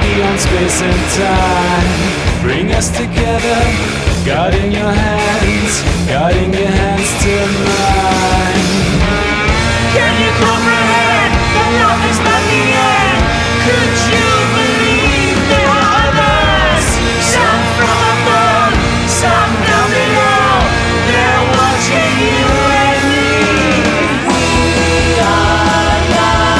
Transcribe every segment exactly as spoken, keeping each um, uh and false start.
Beyond space and time, bring us together. God in your hands, God in your hands till mine. Can you comprehend that love is not the end? Could you believe there are others? Some from above, some down below. They're watching you and me. We are not alone.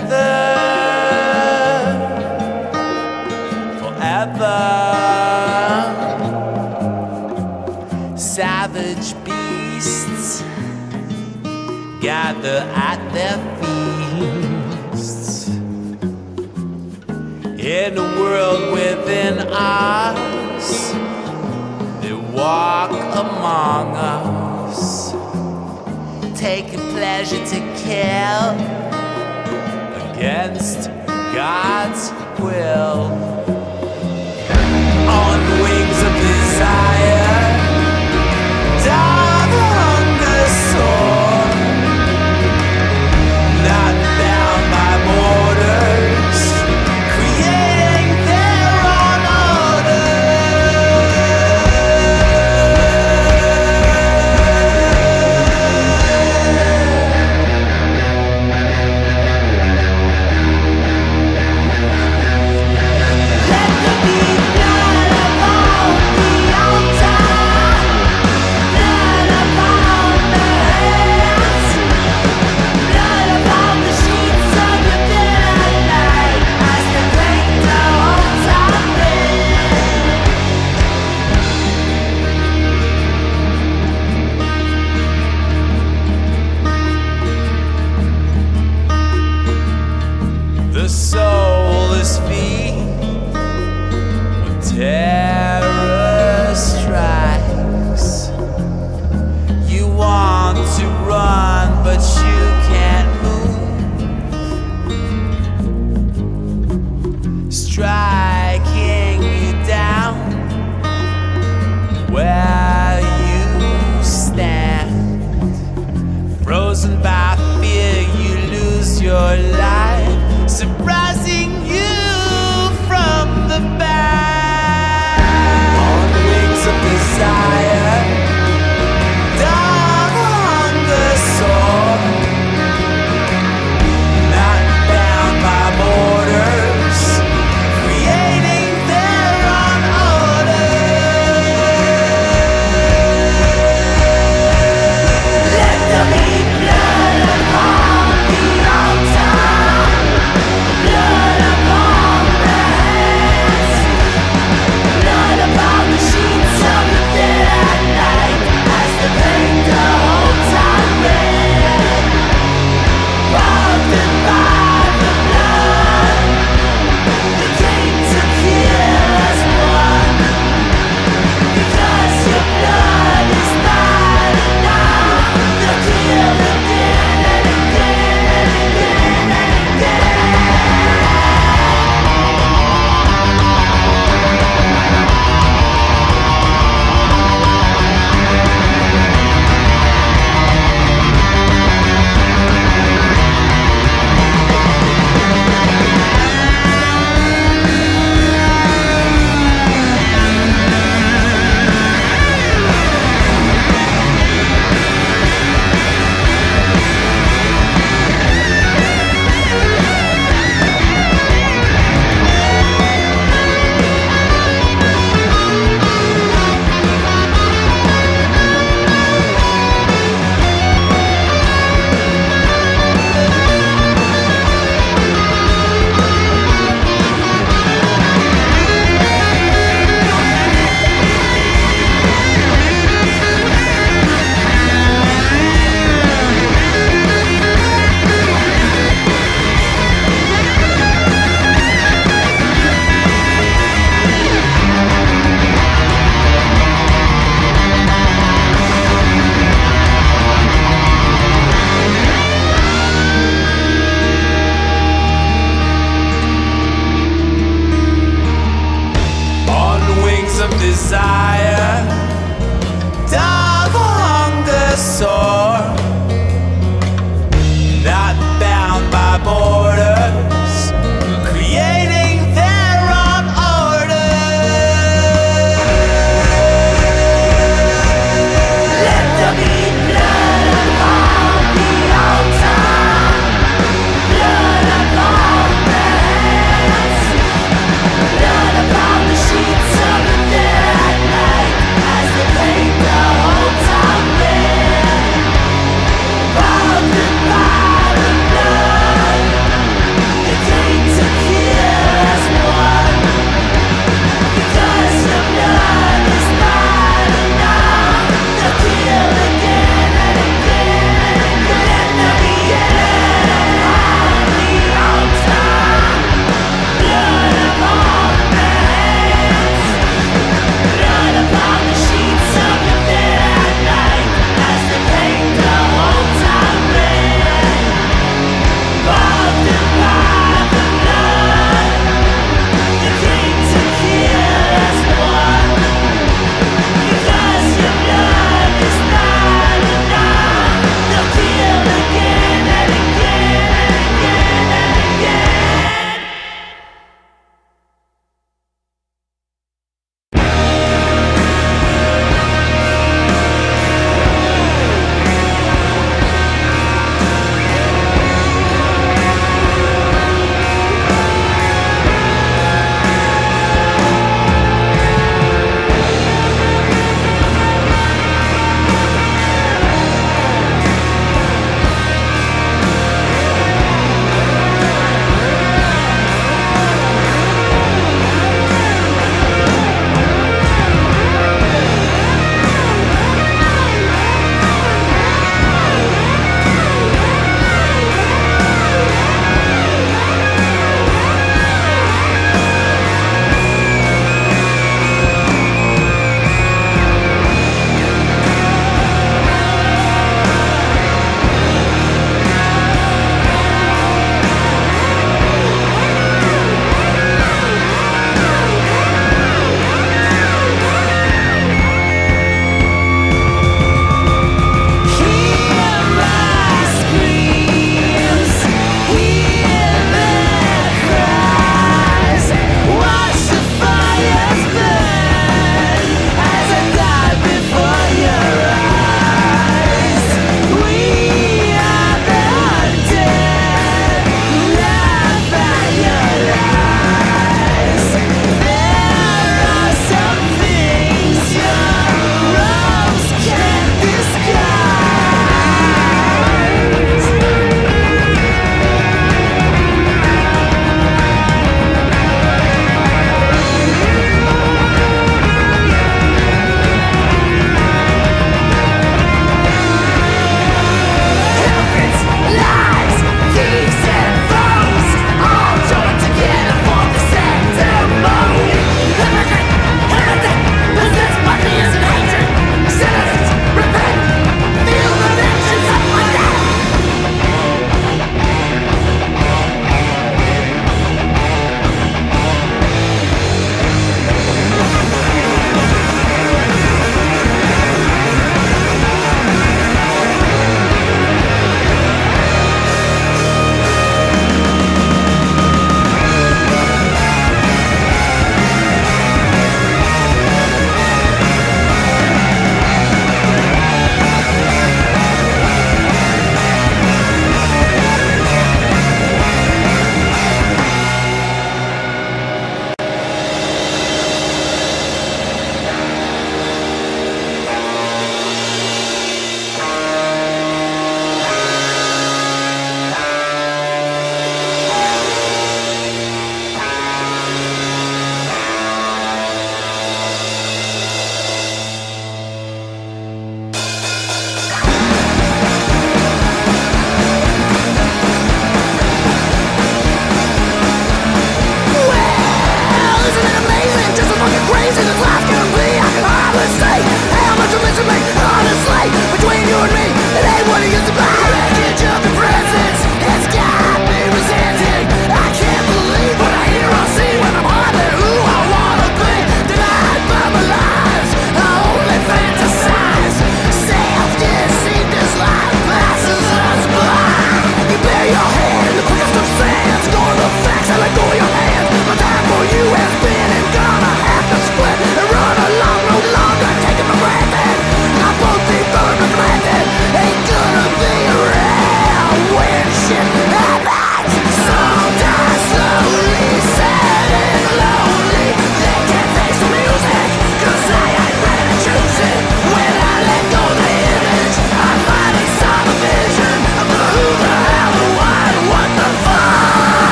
forever, forever. Savage beasts gather at their feasts in a world within us. They walk among us, taking pleasure to kill against God's will. On the wings of desire, down the hunger soar, not bound by borders, creating their own order. Let the beat not uphold the altar, not uphold the hands, not uphold the sheets of the bitter night, as they break the whole time in. The soul is feed when terror strikes. You want to run, but you can't move, striking you down where you stand. Frozen by fear, you lose your life, surprising you from the back. On the wings of desire, down the hunger soar.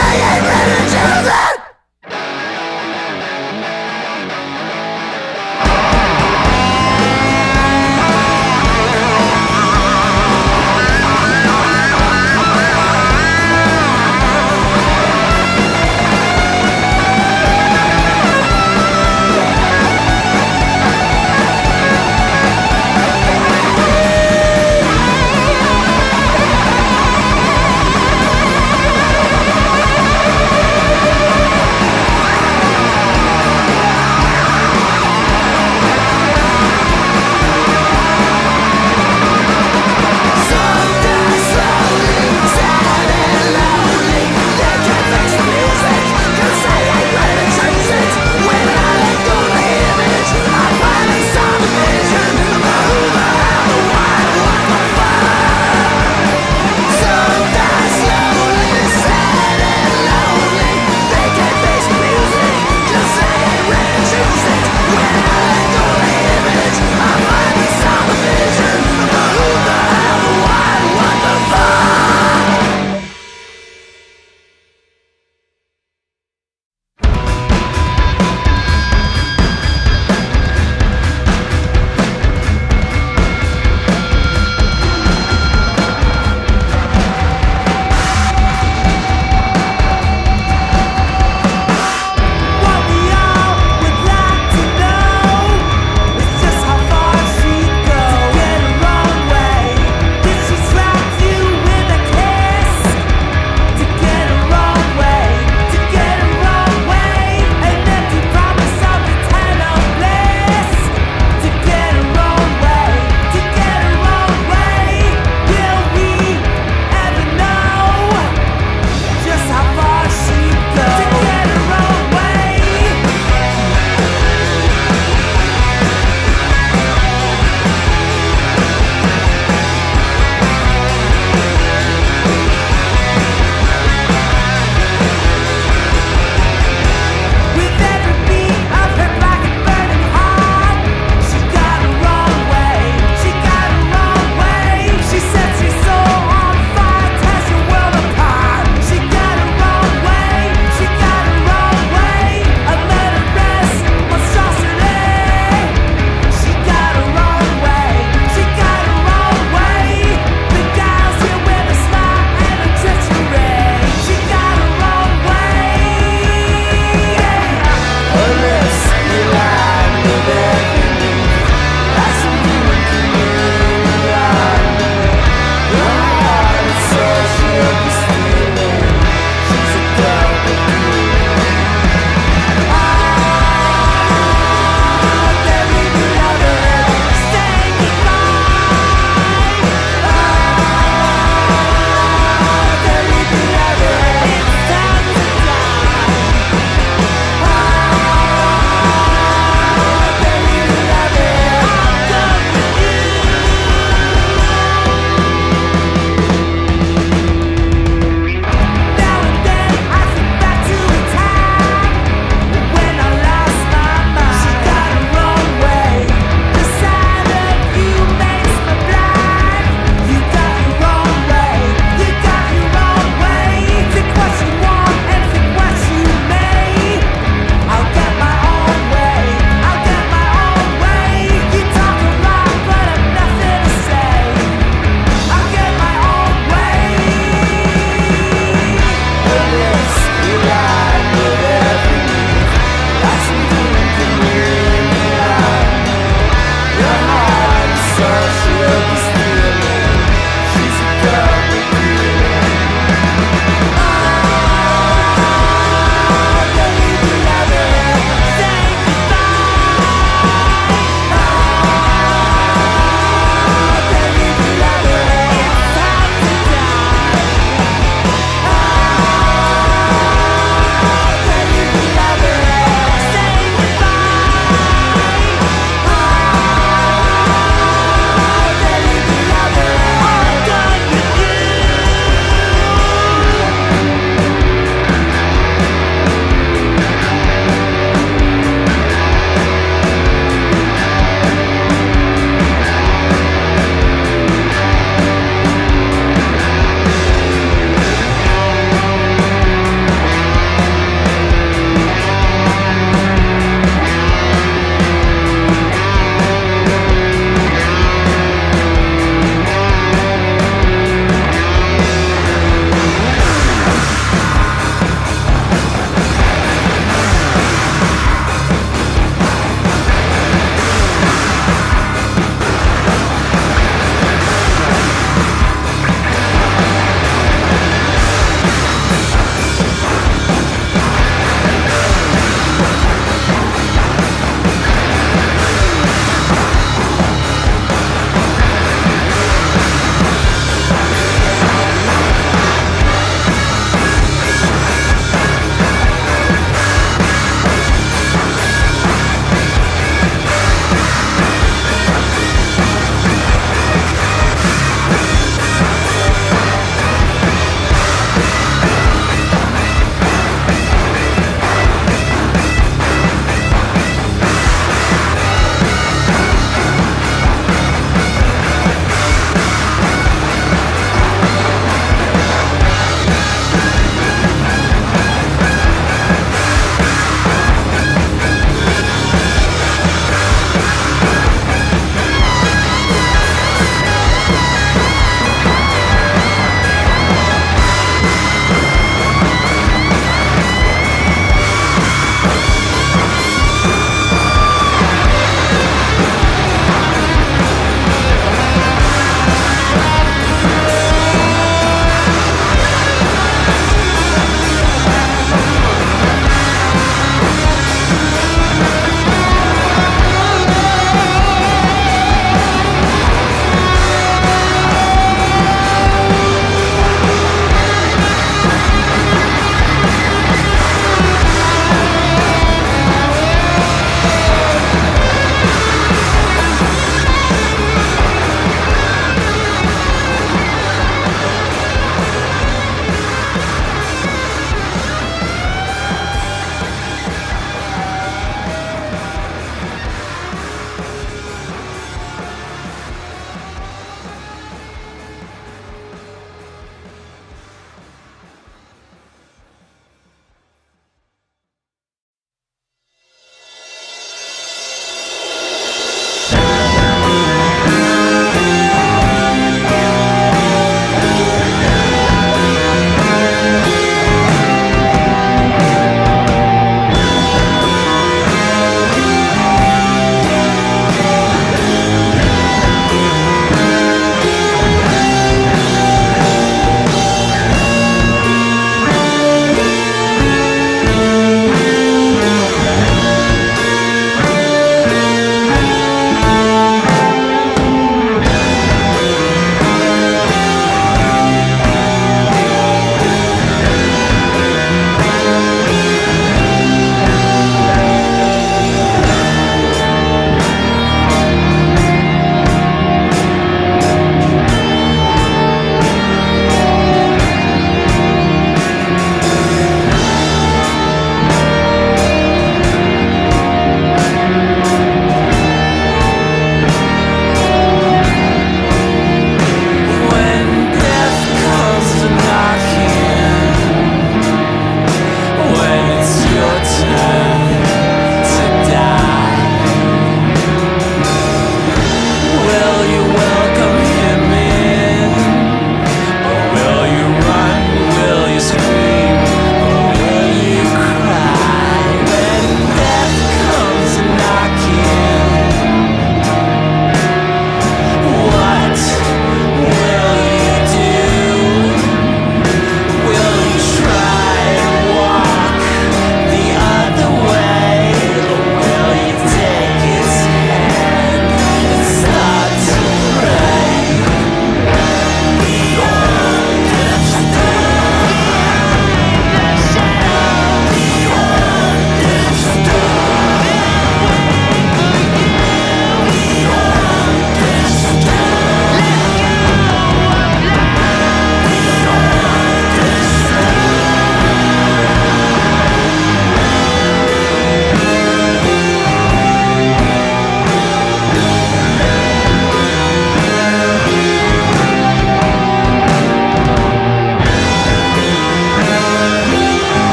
I ain't ready to do that.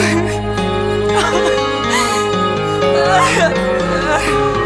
Oh.